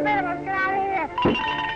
Let's get out of here.